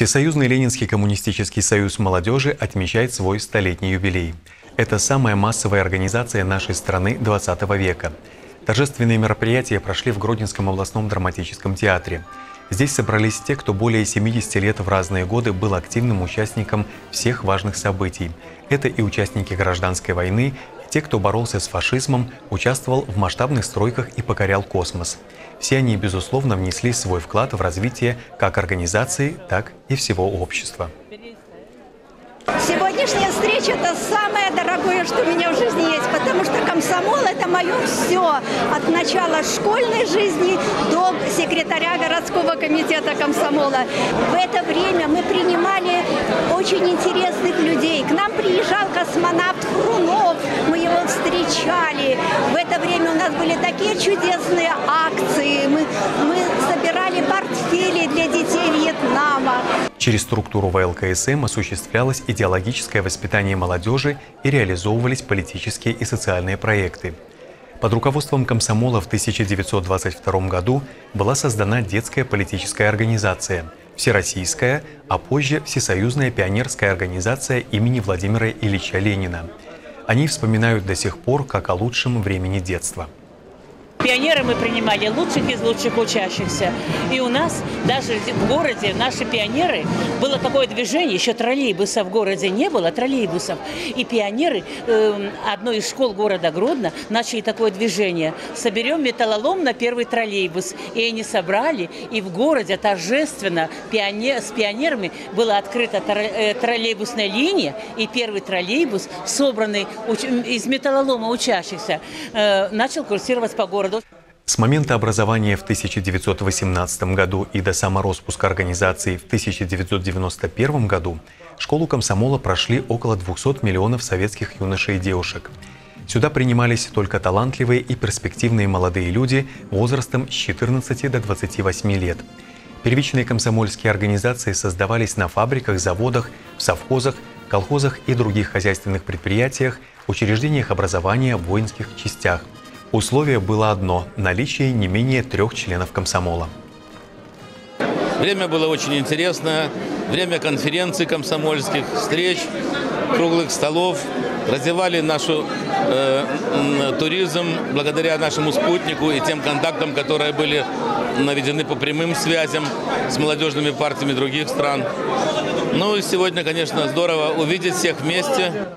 Всесоюзный Ленинский коммунистический союз молодежи отмечает свой столетний юбилей. Это самая массовая организация нашей страны 20 века. Торжественные мероприятия прошли в Гродненском областном драматическом театре. Здесь собрались те, кто более 70 лет в разные годы был активным участником всех важных событий. Это и участники гражданской войны, и те, кто боролся с фашизмом, участвовал в масштабных стройках и покорял космос. Все они, безусловно, внесли свой вклад в развитие как организации, так и всего общества. Сегодняшняя встреча – это самое дорогое, что у меня в жизни есть, потому что комсомол – это мое все, от начала школьной жизни до секретаря городского комитета комсомола. В это время мы принимали очень интересных людей. К нам приезжал космонавт Хрунов, мы его встречали. В это время у нас были такие чудесные акции, мы собирали портфели для детей Вьетнама. Через структуру ВЛКСМ осуществлялось идеологическое воспитание молодежи и реализовывались политические и социальные проекты. Под руководством комсомола в 1922 году была создана детская политическая организация, Всероссийская, а позже Всесоюзная пионерская организация имени Владимира Ильича Ленина. Они вспоминают до сих пор как о лучшем времени детства. Пионеры мы принимали лучших из лучших учащихся. И у нас даже в городе наши пионеры, было такое движение, еще троллейбусов в городе не было, троллейбусов. И пионеры одной из школ города Гродно начали такое движение. Соберем металлолом на первый троллейбус. И они собрали, и в городе торжественно с пионерами была открыта троллейбусная линия. И первый троллейбус, собранный из металлолома учащихся, начал курсировать по городу. С момента образования в 1918 году и до самороспуска организации в 1991 году школу комсомола прошли около 200 миллионов советских юношей и девушек. Сюда принимались только талантливые и перспективные молодые люди возрастом с 14 до 28 лет. Первичные комсомольские организации создавались на фабриках, заводах, в совхозах, колхозах и других хозяйственных предприятиях, учреждениях образования, воинских частях. Условие было одно – наличие не менее 3 членов комсомола. Время было очень интересное. Время конференций комсомольских, встреч, круглых столов. Развивали наш туризм благодаря нашему спутнику и тем контактам, которые были наведены по прямым связям с молодежными партиями других стран. Ну и сегодня, конечно, здорово увидеть всех вместе.